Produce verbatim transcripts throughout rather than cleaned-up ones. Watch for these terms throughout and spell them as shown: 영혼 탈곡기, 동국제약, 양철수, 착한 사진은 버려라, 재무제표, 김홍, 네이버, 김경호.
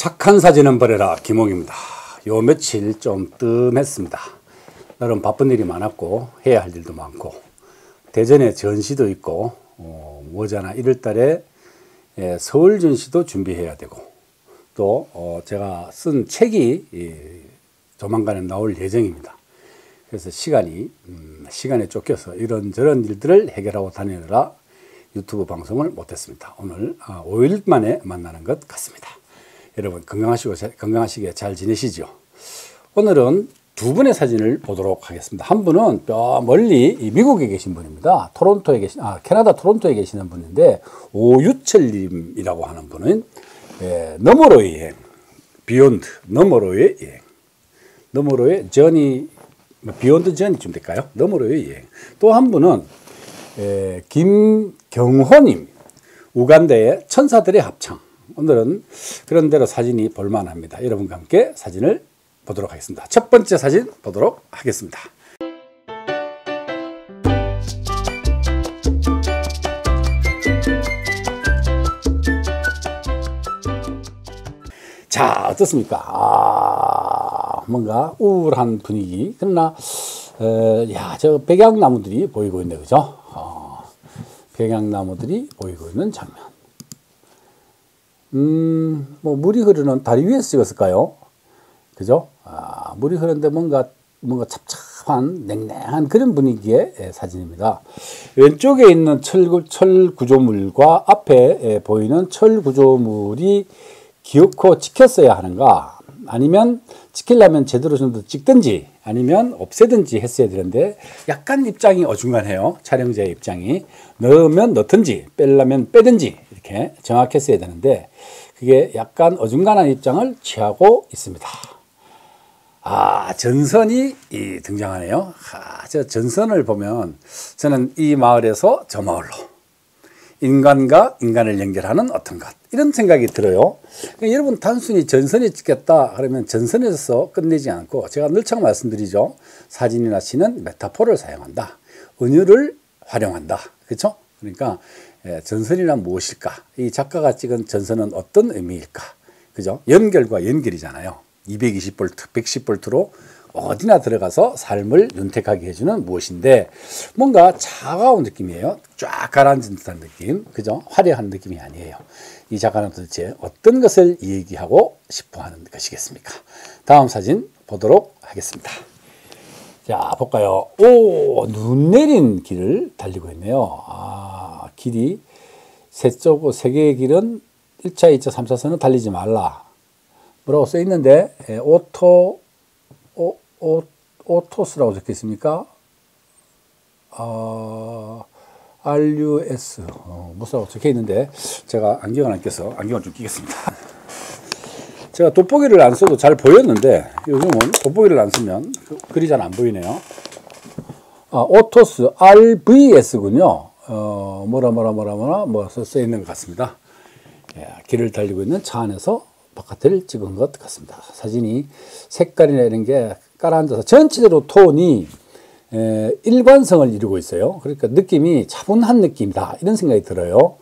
착한 사진은 버려라, 김홍입니다. 요 며칠 좀 뜸했습니다. 나름 바쁜 일이 많았고 해야 할 일도 많고 대전에 전시도 있고 어, 모자나 일월 달에 예, 서울 전시도 준비해야 되고 또 어, 제가 쓴 책이 예, 조만간에 나올 예정입니다. 그래서 시간이 음, 시간에 쫓겨서 이런저런 일들을 해결하고 다니느라 유튜브 방송을 못했습니다. 오늘 아, 오일 만에 만나는 것 같습니다. 여러분 건강하시고 건강하시게 잘 지내시죠. 오늘은 두 분의 사진을 보도록 하겠습니다. 한 분은 뼈 멀리 미국에 계신 분입니다. 토론토에 계신 아 캐나다 토론토에 계시는 분인데 오유철님이라고 하는 분은 예, 너머로의 여행, 비욘드 너머로의 여행, 너머로의 저니 비욘드 저니쯤 될까요? 너머로의 여행. 또 한 분은 예, 김경호님, 우간다의 천사들의 합창. 오늘은 그런 대로 사진이 볼만합니다. 여러분과 함께 사진을 보도록 하겠습니다. 첫 번째 사진 보도록 하겠습니다. 자, 어떻습니까? 아, 뭔가 우울한 분위기. 그러나 에, 야, 저 백양나무들이 보이고 있네, 그죠? 어, 백양나무들이 보이고 있는 장면. 음, 뭐, 물이 흐르는 다리 위에서 찍었을까요? 그죠? 아, 물이 흐르는데 뭔가, 뭔가 찹찹한, 냉랭한 그런 분위기의 예, 사진입니다. 왼쪽에 있는 철, 철 구조물과 앞에 예, 보이는 철 구조물이 기어코 찍혔어야 하는가? 아니면 찍히려면 제대로 좀 더 찍든지 아니면 없애든지 했어야 되는데 약간 입장이 어중간해요. 촬영자의 입장이. 넣으면 넣든지 빼려면 빼든지 이렇게 정확했어야 되는데 그게 약간 어중간한 입장을 취하고 있습니다. 아, 전선이 이, 등장하네요. 아, 저 전선을 보면 저는 이 마을에서 저 마을로 인간과 인간을 연결하는 어떤 것 이런 생각이 들어요. 그러니까 여러분 단순히 전선이 찍혔다 그러면 전선에서 끝내지 않고 제가 늘상 말씀드리죠. 사진이나 시는 메타포를 사용한다. 은유를 활용한다. 그렇죠? 그러니까 전선이란 무엇일까? 이 작가가 찍은 전선은 어떤 의미일까? 그죠? 연결과 연결이잖아요. 이백이십 볼트, 백십 볼트로 어디나 들어가서 삶을 윤택하게 해주는 무엇인데 뭔가 차가운 느낌이에요. 쫙 가라앉은 듯한 느낌. 그죠? 화려한 느낌이 아니에요. 이 작가는 도대체 어떤 것을 얘기하고 싶어 하는 것이겠습니까? 다음 사진 보도록 하겠습니다. 자, 볼까요? 오, 눈 내린 길을 달리고 있네요. 아, 길이 세 쪽, 세 개의 길은 일 차, 이 차, 삼 차선은 달리지 말라. 뭐라고 써 있는데, 예, 오토, 오, 오, 오토스라고 적혀 있습니까? 어, 알 유 에스, 어, 무엇이라고 적혀 있는데, 제가 안경을 안 껴서 안경을 좀 끼겠습니다. 제가 돋보기를 안 써도 잘 보였는데, 요즘은 돋보기를 안 쓰면 글이 잘 안 보이네요. 아, 오토스, 알 브이 에스군요. 어, 뭐라, 뭐라, 뭐라, 뭐라, 뭐 써 있는 것 같습니다. 예, 길을 달리고 있는 차 안에서 바깥을 찍은 것 같습니다. 사진이 색깔이나 이런 게 깔아앉아서 전체적으로 톤이 에, 일관성을 이루고 있어요. 그러니까 느낌이 차분한 느낌이다 이런 생각이 들어요.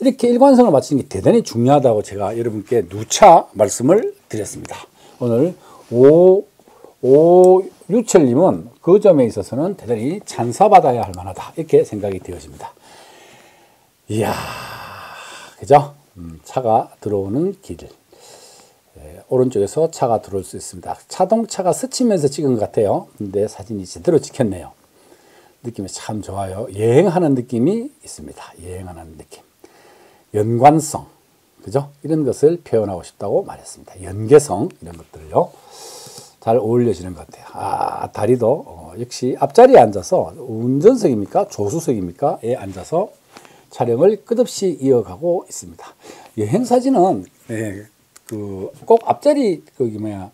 이렇게 일관성을 맞추는 게 대단히 중요하다고 제가 여러분께 누차 말씀을 드렸습니다. 오늘 오, 오유철님은 그 점에 있어서는 대단히 찬사받아야 할 만하다 이렇게 생각이 되어집니다. 이야, 그죠? 음, 차가 들어오는 길, 예, 오른쪽에서 차가 들어올 수 있습니다. 자동차가 스치면서 찍은 것 같아요. 근데 사진이 제대로 찍혔네요. 느낌이 참 좋아요. 여행하는 느낌이 있습니다. 여행하는 느낌, 연관성, 그죠? 이런 것을 표현하고 싶다고 말했습니다. 연계성 이런 것들요. 잘 어울려지는 것 같아요. 아, 다리도 어, 역시 앞자리에 앉아서 운전석입니까? 조수석입니까? 에 앉아서 촬영을 끝없이 이어가고 있습니다. 여행 사진은 예, 그 꼭 앞자리 거기 뭐야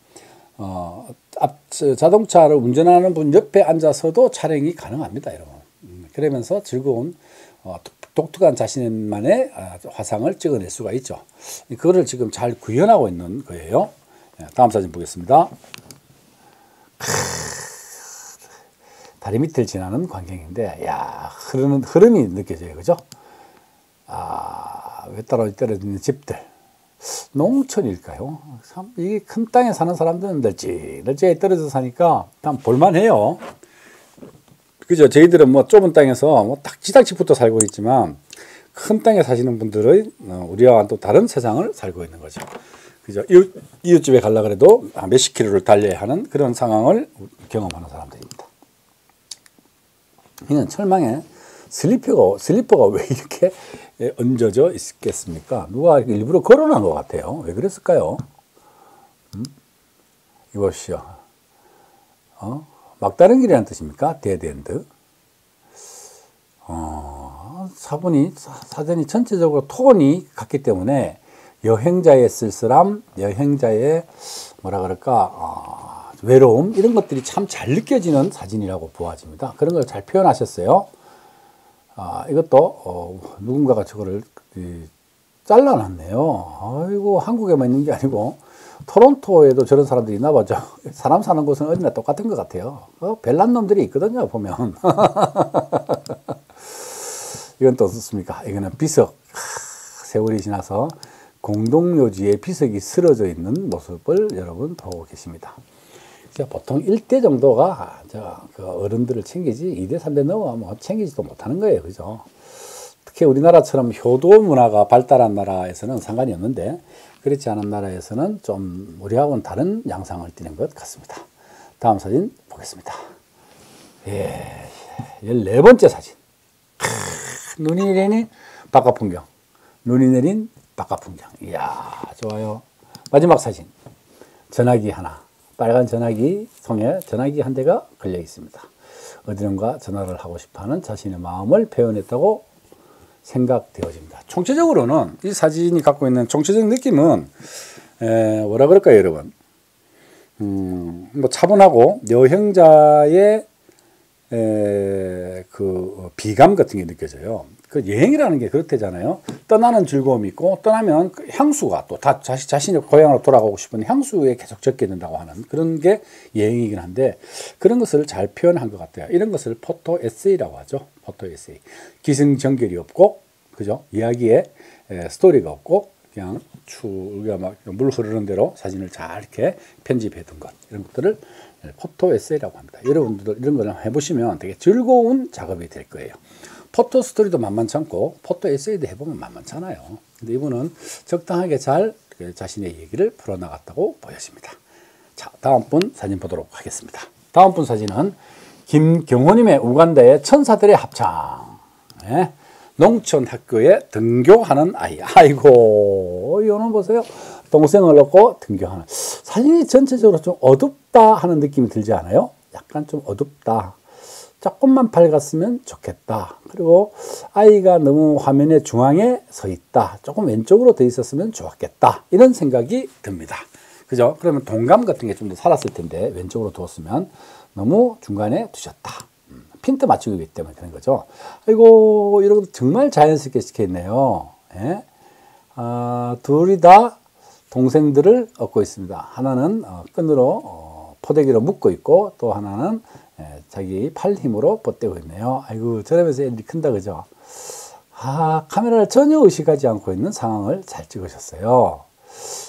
어, 앞 자동차를 운전하는 분 옆에 앉아서도 촬영이 가능합니다, 여러분. 음, 그러면서 즐거운 어, 독특한 자신만의 어, 화상을 찍어낼 수가 있죠. 그거를 지금 잘 구현하고 있는 거예요. 예, 다음 사진 보겠습니다. 크... 다리 밑을 지나는 광경인데, 야, 흐르는 흐름이 느껴져요, 그죠? 아, 외따로 떨어지는 집들. 농촌일까요? 참 이게 큰 땅에 사는 사람들은 널찍 널찍 떨어져 사니까 참 볼만해요. 그죠? 저희들은 뭐 좁은 땅에서 뭐 딱지딱지부터 살고 있지만 큰 땅에 사시는 분들의 우리와 또 다른 세상을 살고 있는 거죠. 그죠? 이웃, 이웃집에 가려고 해도 몇십 킬로를 달려야 하는 그런 상황을 경험하는 사람들입니다. 이는 철망에 슬리퍼가, 슬리퍼가 왜 이렇게 얹어져 있겠습니까? 누가 일부러 걸어놓은 것 같아요. 왜 그랬을까요? 음? 이것이요. 어? 막다른 길이라는 뜻입니까? 데드엔드. 어, 사본이, 사전이 전체적으로 톤이 같기 때문에 여행자의 쓸쓸함, 여행자의 뭐라 그럴까, 어, 외로움, 이런 것들이 참 잘 느껴지는 사진이라고 보아집니다. 그런 걸 잘 표현하셨어요. 아, 이것도 어, 누군가가 저거를 이, 잘라놨네요. 아이고, 한국에만 있는 게 아니고 토론토에도 저런 사람들이 있나 봐죠. 사람 사는 곳은 어디나 똑같은 것 같아요. 어, 별난 놈들이 있거든요, 보면. 이건 또 어떻습니까? 이거는 비석. 세월이 지나서 공동묘지에 비석이 쓰러져 있는 모습을 여러분 보고 계십니다. 보통 일 대 정도가 저 그 어른들을 챙기지 이 대, 삼 대 넘어가면 챙기지도 못하는 거예요. 그죠? 특히 우리나라처럼 효도 문화가 발달한 나라에서는 상관이 없는데 그렇지 않은 나라에서는 좀 우리하고는 다른 양상을 띠는 것 같습니다. 다음 사진 보겠습니다. 예, 열네 번째 사진. 크, 눈이 내린 바깥 풍경. 눈이 내린 바깥 풍경. 이야, 좋아요. 마지막 사진. 전화기 하나. 빨간 전화기 통에 전화기 한 대가 걸려 있습니다. 어디론가 전화를 하고 싶어하는 자신의 마음을 표현했다고 생각되어집니다. 총체적으로는 이 사진이 갖고 있는 총체적인 느낌은 에, 뭐라 그럴까요, 여러분? 음, 뭐 차분하고 여행자의 에, 그 비감 같은 게 느껴져요. 그 여행이라는 게 그렇대잖아요. 떠나는 즐거움이 있고 떠나면 그 향수가 또 다 자신, 자신의 고향으로 돌아가고 싶은 향수에 계속 적게 된다고 하는 그런 게 여행이긴 한데 그런 것을 잘 표현한 것 같아요. 이런 것을 포토 에세이라고 하죠. 포토 에세이. 기승전결이 없고, 그죠? 이야기에 에, 스토리가 없고 그냥 추, 막 물 흐르는 대로 사진을 잘 이렇게 편집해둔 것, 이런 것들을 포토 에세이라고 합니다. 여러분들 이런 걸 해보시면 되게 즐거운 작업이 될 거예요. 포토 스토리도 만만찮고 포토 에세이도 해보면 만만찮아요. 근데 이분은 적당하게 잘 자신의 얘기를 풀어나갔다고 보여집니다. 자, 다음 분 사진 보도록 하겠습니다. 다음 분 사진은 김경호님의 우간다의 천사들의 합창. 네. 농촌 학교에 등교하는 아이. 아이고, 이거는 보세요. 동생을 놓고 등교하는. 사진이 전체적으로 좀 어둡다 하는 느낌이 들지 않아요? 약간 좀 어둡다. 조금만 밝았으면 좋겠다. 그리고 아이가 너무 화면의 중앙에 서 있다. 조금 왼쪽으로 돼 있었으면 좋았겠다. 이런 생각이 듭니다. 그죠? 그러면 동감 같은 게 좀 더 살았을 텐데 왼쪽으로 두었으면 너무 중간에 두셨다. 음, 핀트 맞추기 때문에 그런 거죠. 아이고, 이런 정말 자연스럽게 시켜있네요. 예? 아, 둘이 다 동생들을 얻고 있습니다. 하나는 어, 끈으로 어, 포대기로 묶고 있고 또 하나는 예, 자기 팔 힘으로 뻗대고 있네요. 아이고, 저러면서 애들이 큰다, 그죠? 아, 카메라를 전혀 의식하지 않고 있는 상황을 잘 찍으셨어요.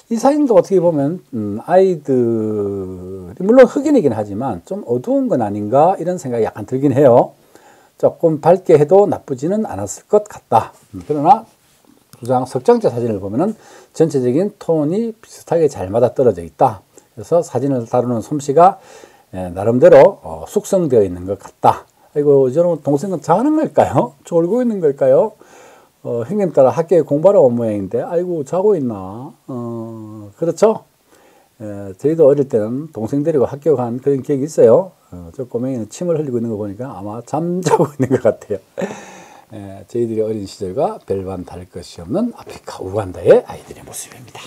이 사진도 어떻게 보면 음, 아이들이 물론 흑인이긴 하지만 좀 어두운 건 아닌가 이런 생각이 약간 들긴 해요. 조금 밝게 해도 나쁘지는 않았을 것 같다. 음, 그러나 두 장, 석 장째 사진을 보면은 전체적인 톤이 비슷하게 잘 맞아떨어져 있다. 그래서 사진을 다루는 솜씨가 예, 나름대로 어, 숙성되어 있는 것 같다. 아이고, 저런 동생은 자는 걸까요? 졸고 있는 걸까요? 어, 형님 따라 학교에 공부하러 온 모양인데 아이고, 자고 있나? 어, 그렇죠? 예, 저희도 어릴 때는 동생 데리고 학교 간 그런 기억이 있어요. 어, 저 꼬맹이는 침을 흘리고 있는 거 보니까 아마 잠자고 있는 것 같아요. 예, 저희들이 어린 시절과 별반 다를 것이 없는 아프리카 우간다의 아이들의 모습입니다.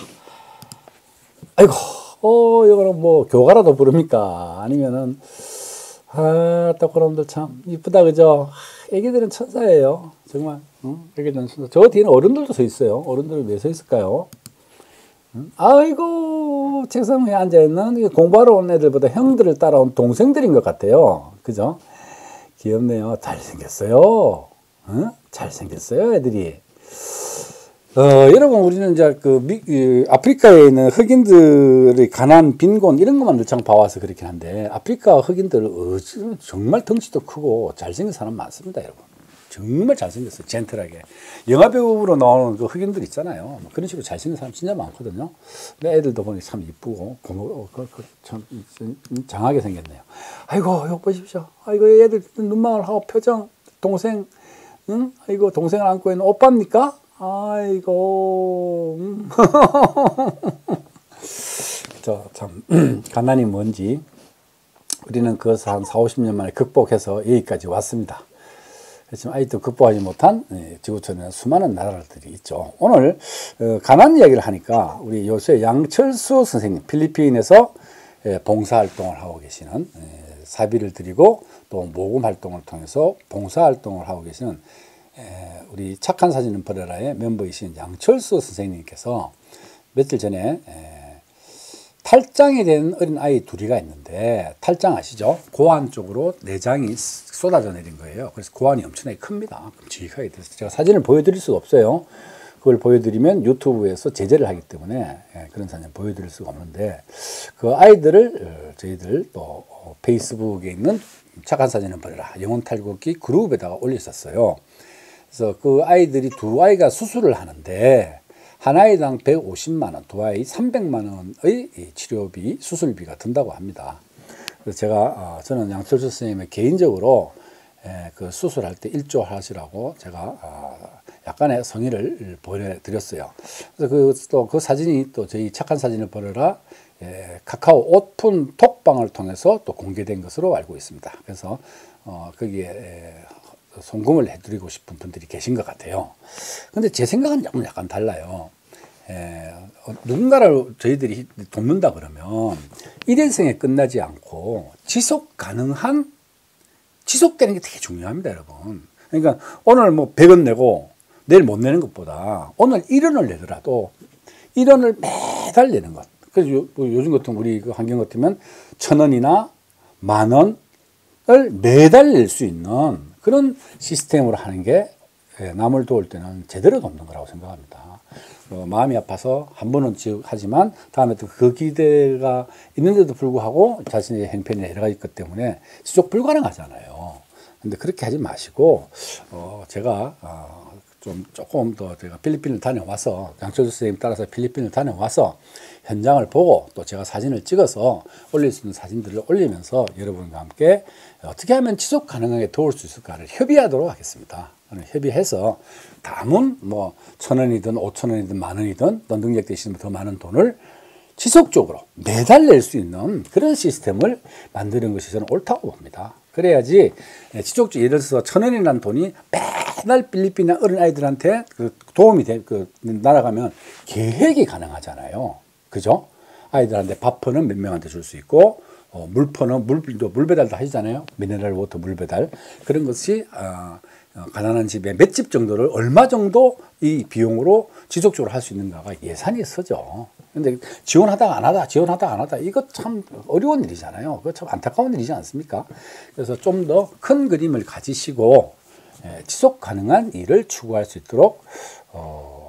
아이고, 어, 이거는 뭐, 교가라도 부릅니까? 아니면은, 아, 또 그놈들 참, 이쁘다, 그죠? 애기들은 천사예요. 정말, 응? 애기들은 천사. 저 뒤에는 어른들도 서 있어요. 어른들은 왜 서 있을까요? 응? 아이고, 책상 위에 앉아있는 공부하러 온 애들보다 형들을 따라온 동생들인 것 같아요. 그죠? 귀엽네요. 잘생겼어요. 응? 잘생겼어요, 애들이. 어, 여러분, 우리는 이제 그 미, 이, 아프리카에 있는 흑인들의 가난, 빈곤 이런 것만 늘상 봐와서 그렇긴 한데, 아프리카 흑인들 어, 정말 덩치도 크고 잘생긴 사람 많습니다, 여러분. 정말 잘생겼어요, 젠틀하게. 영화배우로 나오는 그 흑인들 있잖아요. 그런 식으로 잘생긴 사람 진짜 많거든요. 근데 애들도 보니 참 이쁘고, 고모, 어, 참 장하게 생겼네요. 아이고, 이거 보십시오. 아이고, 애들 눈망울 하고 표정, 동생, 응? 아이고, 동생을 안고 있는 오빠입니까? 아이고, 음. 저 참 가난이 뭔지 우리는 그것을 한 사오십 년 만에 극복해서 여기까지 왔습니다. 그렇지만 아직도 극복하지 못한 지구촌에는 수많은 나라들이 있죠. 오늘 가난 이야기를 하니까 우리 요새 양철수 선생님, 필리핀에서 봉사활동을 하고 계시는, 사비를 드리고 또 모금활동을 통해서 봉사활동을 하고 계시는 우리 착한 사진은 버려라의 멤버이신 양철수 선생님께서 며칠 전에 탈장이 된 어린아이 둘이가 있는데, 탈장 아시죠? 고환 쪽으로 내장이 쏟아져 내린 거예요. 그래서 고환이 엄청나게 큽니다. 큼직하게 돼서 제가 사진을 보여드릴 수가 없어요. 그걸 보여드리면 유튜브에서 제재를 하기 때문에 그런 사진을 보여드릴 수가 없는데, 그 아이들을 저희들 또 페이스북에 있는 착한 사진은 버려라 영혼탈곡기 그룹에다가 올렸었어요. 그래서 그 아이들이, 두 아이가 수술을 하는데 한 아이당 백오십만 원, 두 아이 삼백만 원의 치료비, 수술비가 든다고 합니다. 그래서 제가, 저는 양철수 선생님의 개인적으로 그 수술할 때 일조하시라고 제가 약간의 성의를 보내드렸어요. 그래서 그, 또 그 사진이 또 저희 착한 사진을 버려라 카카오 오픈 톡방을 통해서 또 공개된 것으로 알고 있습니다. 그래서 거기에 송금을 해드리고 싶은 분들이 계신 것 같아요. 근데 제 생각은 조금 약간 달라요. 에, 누군가를 저희들이 돕는다 그러면 일회성에 끝나지 않고 지속 가능한, 지속되는 게 되게 중요합니다, 여러분. 그러니까 오늘 뭐 백 원 내고 내일 못 내는 것보다 오늘 일 원을 내더라도 일 원을 매달 내는 것. 그래서 요, 요즘 같은 우리 그 환경 같으면 천 원이나 만 원을 매달 낼 수 있는 그런 시스템으로 하는 게, 남을 도울 때는 제대로 돕는 거라고 생각합니다. 어, 마음이 아파서 한 번은 하지만 다음에 또 그 기대가 있는데도 불구하고 자신의 행편이나 여러 가지 것 때문에 지속 불가능하잖아요. 근데 그렇게 하지 마시고, 어, 제가 어, 좀 조금 더, 제가 필리핀을 다녀와서, 양철수 선생님 따라서 필리핀을 다녀와서 현장을 보고 또 제가 사진을 찍어서 올릴 수 있는 사진들을 올리면서 여러분과 함께 어떻게 하면 지속 가능하게 도울 수 있을까를 협의하도록 하겠습니다. 협의해서 다음은 뭐 천 원이든 오천 원이든 만 원이든 또 능력되시는 더 많은 돈을 지속적으로 매달 낼 수 있는 그런 시스템을 만드는 것이 저는 옳다고 봅니다. 그래야지 지속적으로, 예를 들어서 천 원이라는 돈이 맨날 필리핀이나 어린아이들한테 그 도움이 돼, 그 날아가면 계획이 가능하잖아요. 그죠? 아이들한테 밥퍼는 몇 명한테 줄 수 있고, 어, 물퍼는 물도, 물배달도 하시잖아요. 미네랄 워터 물배달. 그런 것이, 아, 가난한 집에 몇 집 정도를 얼마 정도 이 비용으로 지속적으로 할 수 있는가가 예산이 서죠. 근데 지원하다 안 하다, 지원하다 안 하다, 이거 참 어려운 일이잖아요. 그거 참 안타까운 일이지 않습니까? 그래서 좀 더 큰 그림을 가지시고, 예, 지속 가능한 일을 추구할 수 있도록, 어,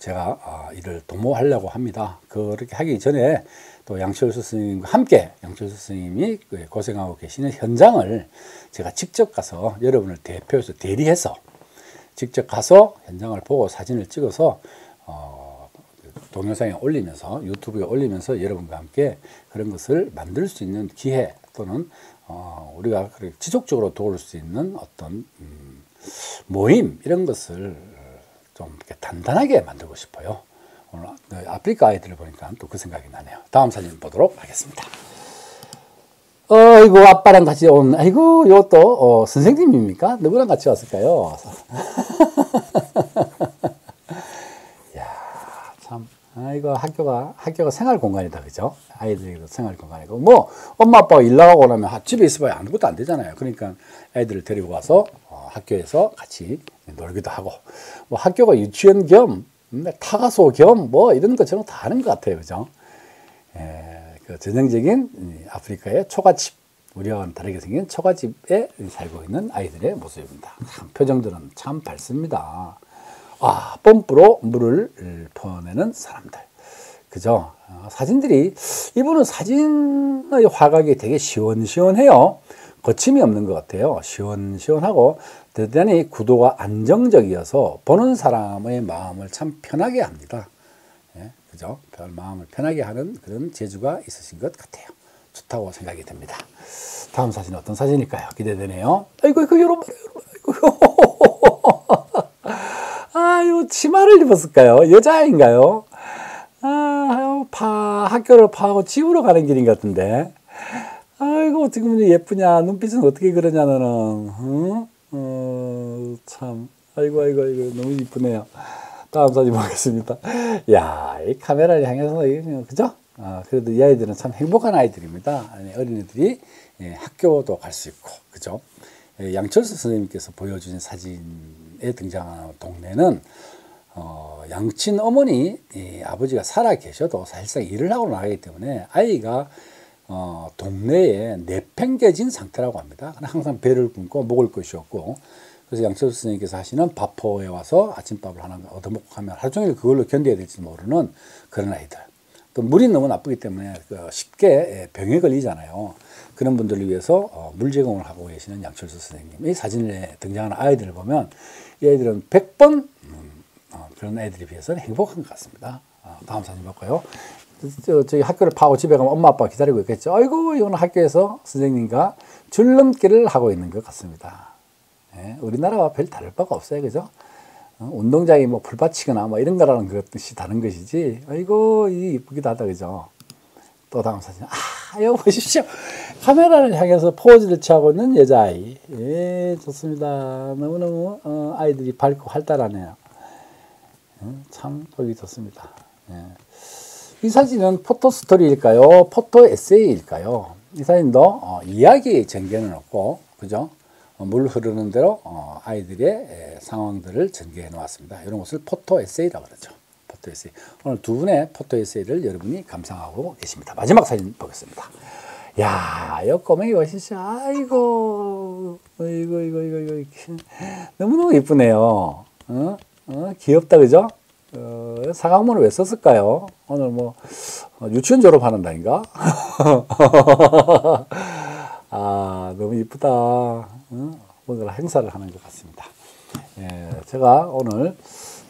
제가 아, 이를 도모하려고 합니다. 그렇게 하기 전에 또 양철수 선생님과 함께, 양철수 선생님이 고생하고 계시는 현장을 제가 직접 가서, 여러분을 대표해서 대리해서 직접 가서 현장을 보고 사진을 찍어서, 어, 동영상에 올리면서, 유튜브에 올리면서 여러분과 함께 그런 것을 만들 수 있는 기회, 또는 어, 우리가 지속적으로 도울 수 있는 어떤 음, 모임, 이런 것을 좀 이렇게 단단하게 만들고 싶어요. 오늘 아프리카 아이들을 보니까 또 그 생각이 나네요. 다음 사진 보도록 하겠습니다. 어이구, 아빠랑 같이 온, 아이고, 요것도 어, 선생님입니까? 누구랑 같이 왔을까요? 이야, 참, 아이고, 학교가, 학교가 생활 공간이다, 그죠? 아이들에게도 생활 공간이고, 뭐, 엄마, 아빠가 일 나가고 나면 집에 있어봐야 아무것도 안 되잖아요. 그러니까 아이들을 데리고 와서 어, 학교에서 같이 놀기도 하고, 뭐 학교가 유치원 겸, 타가소 겸, 뭐, 이런 것처럼 다 하는 것 같아요. 그죠? 예, 그 전형적인 아프리카의 초가집, 우리와는 다르게 생긴 초가집에 살고 있는 아이들의 모습입니다. 참, 표정들은 참 밝습니다. 아, 펌프로 물을 토해내는 사람들. 그죠? 어, 사진들이, 이분은 사진의 화각이 되게 시원시원해요. 거침이 없는 것 같아요. 시원시원하고 대단히 구도가 안정적이어서 보는 사람의 마음을 참 편하게 합니다. 예, 그죠? 마음을 편하게 하는 그런 재주가 있으신 것 같아요. 좋다고 생각이 됩니다. 다음 사진은 어떤 사진일까요? 기대되네요. 아이고, 이거 여러분, 아이고, 아유, 치마를 입었을까요? 여자인가요? 아, 파, 학교를 파하고 집으로 가는 길인 것 같은데. 아이고, 어떻게 보면 예쁘냐, 눈빛은 어떻게 그러냐는, 응? 어, 참. 아이고, 아이고, 아이고, 너무 이쁘네요. 다음 사진 보겠습니다. 야, 이 카메라를 향해서, 그죠? 아, 그래도 이 아이들은 참 행복한 아이들입니다. 아니, 어린이들이 예, 학교도 갈 수 있고, 그죠? 예, 양철수 선생님께서 보여주신 사진에 등장하는 동네는 어, 양친 어머니, 예, 아버지가 살아 계셔도 사실상 일을 하고 나가기 때문에 아이가 어, 동네에 내팽개진 상태라고 합니다. 항상 배를 굶고 먹을 것이 없고, 그래서 양철수 선생님께서 하시는 밥포에 와서 아침밥을 하나 얻어먹고 하면 하루 종일 그걸로 견뎌야 될지 모르는 그런 아이들. 또 물이 너무 나쁘기 때문에 쉽게 병에 걸리잖아요. 그런 분들을 위해서 물 제공을 하고 계시는 양철수 선생님이 사진에 등장하는 아이들을 보면 이 아이들은 백 번 그런 아이들에 비해서는 행복한 것 같습니다. 다음 사진 볼까요? 저희 학교를 파고 집에 가면 엄마 아빠가 기다리고 있겠죠. 아이고, 이거는 학교에서 선생님과 줄넘기를 하고 있는 것 같습니다. 예, 우리나라와 별 다를 바가 없어요, 그죠? 운동장이 뭐 풀밭이거나 뭐 이런 거라는 것이 다른 것이지. 아이고, 이쁘기도 하다, 그죠? 또 다음 사진. 아, 이거 보십시오. 카메라를 향해서 포즈를 취하고 있는 여자아이. 예, 좋습니다. 너무너무 어, 아이들이 밝고 활달하네요. 예, 참 보기 좋습니다. 예. 이 사진은 포토 스토리일까요? 포토 에세이일까요? 이 사진도 어, 이야기의 전개는 없고, 그죠? 물 흐르는 대로 아이들의 상황들을 전개해 놓았습니다. 이런 것을 포토 에세이라고 그러죠. 포토 에세이. 오늘 두 분의 포토 에세이를 여러분이 감상하고 계십니다. 마지막 사진 보겠습니다. 야, 이 꼬맹이 보십시오. 아이고, 이거 이거 이거 이거 너무너무 예쁘네요. 어? 어? 귀엽다, 그죠? 어, 사각문을 왜 썼을까요? 오늘 뭐 유치원 졸업하는 날인가? 아, 너무 이쁘다. 어? 뭔가 행사를 하는 것 같습니다. 예, 제가 오늘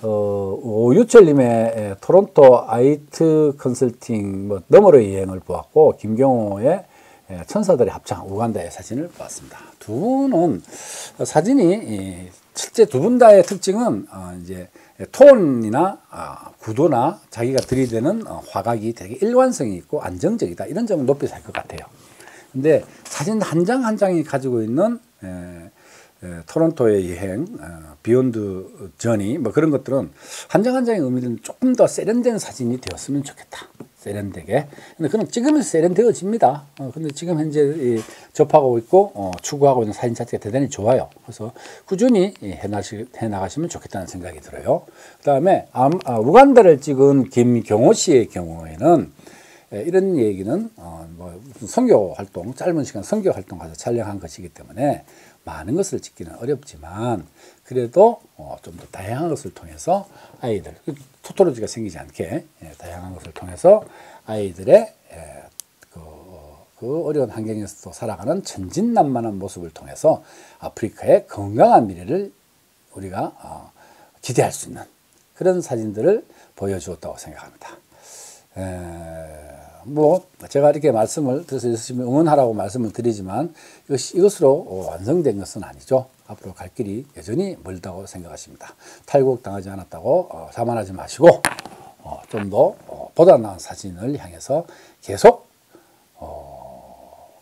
어, 오유철님의 토론토 아이트 컨설팅 뭐, 너머로의 여행을 보았고, 김경호의 천사들의 합창 우간다의 사진을 보았습니다. 두 분은 사진이 실제 두 분 다의 특징은 어, 이제 톤이나 어, 구도나 자기가 들이대는 어, 화각이 되게 일관성이 있고 안정적이다, 이런 점을 높이 살 것 같아요. 근데 사진 한 장 한 장이 가지고 있는 에, 에, 토론토의 여행, 어, 비욘드 저니 뭐 그런 것들은 한 장 한 장의 의미는 조금 더 세련된 사진이 되었으면 좋겠다. 세련되게. 근데 그럼 지금은 세련되어집니다. 어, 근데 지금 현재 이, 접하고 있고 어, 추구하고 있는 사진 자체가 대단히 좋아요. 그래서 꾸준히 이, 해나시, 해나가시면 좋겠다는 생각이 들어요. 그 다음에 아, 아, 우간다를 찍은 김경호 씨의 경우에는 예, 이런 얘기는 어, 뭐 선교 활동, 짧은 시간 선교 활동가서 촬영한 것이기 때문에 많은 것을 찍기는 어렵지만, 그래도 어, 좀 더 다양한 것을 통해서 아이들 토토로지가 생기지 않게 예, 다양한 것을 통해서 아이들의 예, 그, 그 어려운 환경에서도 살아가는 천진난만한 모습을 통해서 아프리카의 건강한 미래를 우리가 어, 기대할 수 있는 그런 사진들을 보여주었다고 생각합니다. 에... 뭐 제가 이렇게 말씀을 드려서 열심히 응원하라고 말씀을 드리지만 이것, 이것으로 완성된 것은 아니죠. 앞으로 갈 길이 여전히 멀다고 생각하십니다. 탈곡당하지 않았다고 어, 자만하지 마시고 어, 좀 더 어, 보다 나은 사진을 향해서 계속 어,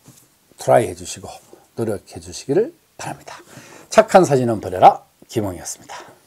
트라이 해주시고 노력해 주시기를 바랍니다. 착한 사진은 버려라. 김홍이었습니다.